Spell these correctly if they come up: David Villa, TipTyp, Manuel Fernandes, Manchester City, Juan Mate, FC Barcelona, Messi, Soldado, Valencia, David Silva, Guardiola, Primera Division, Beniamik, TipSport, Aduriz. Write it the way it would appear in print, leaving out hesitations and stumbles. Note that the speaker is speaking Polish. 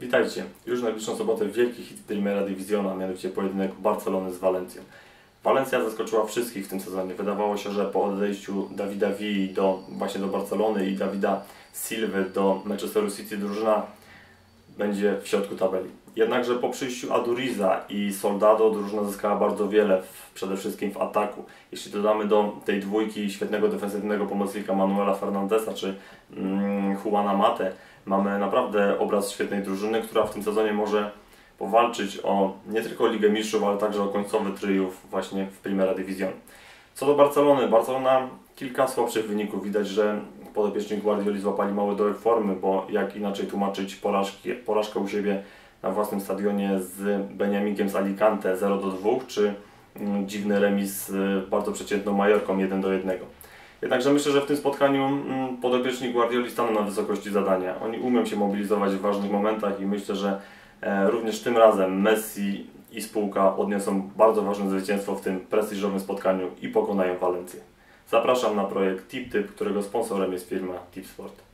Witajcie! Już w najbliższą sobotę wielki hit Primera Divisiona, a mianowicie pojedynek Barcelony z Valencją. Walencja zaskoczyła wszystkich w tym sezonie. Wydawało się, że po odejściu Davida Villi właśnie do Barcelony i Davida Silva do Manchesteru City drużyna będzie w środku tabeli. Jednakże po przyjściu Aduriza i Soldado drużyna zyskała bardzo wiele, przede wszystkim w ataku. Jeśli dodamy do tej dwójki świetnego defensywnego pomocnika Manuela Fernandesa czy Juana Mate, mamy naprawdę obraz świetnej drużyny, która w tym sezonie może powalczyć o nie tylko Ligę Mistrzów, ale także o końcowy triumf właśnie w Primera Division. Co do Barcelony, Barcelona kilka słabszych wyników. Widać, że podopieczni Guardioli złapali mały dołek formy, bo jak inaczej tłumaczyć porażkę u siebie na własnym stadionie z Beniamikiem z Alicante 0-2, czy dziwny remis z bardzo przeciętną Majorką 1-1. Jednakże myślę, że w tym spotkaniu podopieczni Guardioli staną na wysokości zadania. Oni umieją się mobilizować w ważnych momentach i myślę, że również tym razem Messi i spółka odniosą bardzo ważne zwycięstwo w tym prestiżowym spotkaniu i pokonają Walencję. Zapraszam na projekt TipTyp, którego sponsorem jest firma TipSport.